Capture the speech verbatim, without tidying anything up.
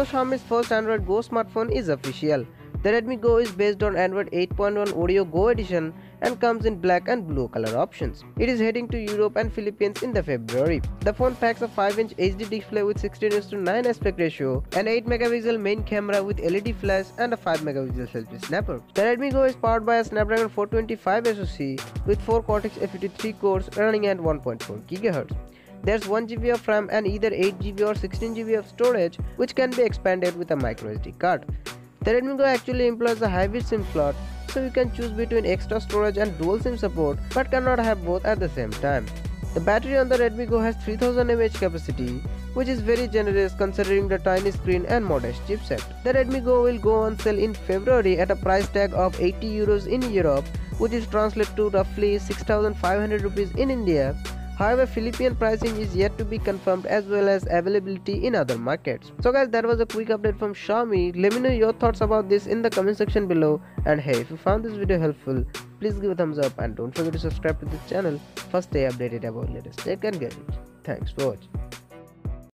Although Xiaomi's first Android Go smartphone is official, the Redmi Go is based on Android eight point one Oreo Go edition and comes in black and blue color options. It is heading to Europe and Philippines in the February. The phone packs a five inch H D display with sixteen to nine aspect ratio, an eight megapixel main camera with L E D flash and a five megapixel selfie snapper. The Redmi Go is powered by a Snapdragon four twenty-five SoC with four Cortex A fifty-three cores running at one point four gigahertz. There's one gigabyte of RAM and either eight gigabytes or sixteen gigabytes of storage, which can be expanded with a microSD card. The Redmi Go actually employs a hybrid SIM slot, so you can choose between extra storage and dual SIM support, but cannot have both at the same time. The battery on the Redmi Go has three thousand milliamp hour capacity, which is very generous considering the tiny screen and modest chipset. The Redmi Go will go on sale in February at a price tag of eighty euros in Europe, which is translated to roughly six thousand five hundred rupees in India. However, Philippine pricing is yet to be confirmed as well as availability in other markets. So guys, that was a quick update from Xiaomi. Let me know your thoughts about this in the comment section below. And hey, if you found this video helpful, please give a thumbs up and don't forget to subscribe to this channel. First, stay updated about latest tech and gadgets. Thanks for watching.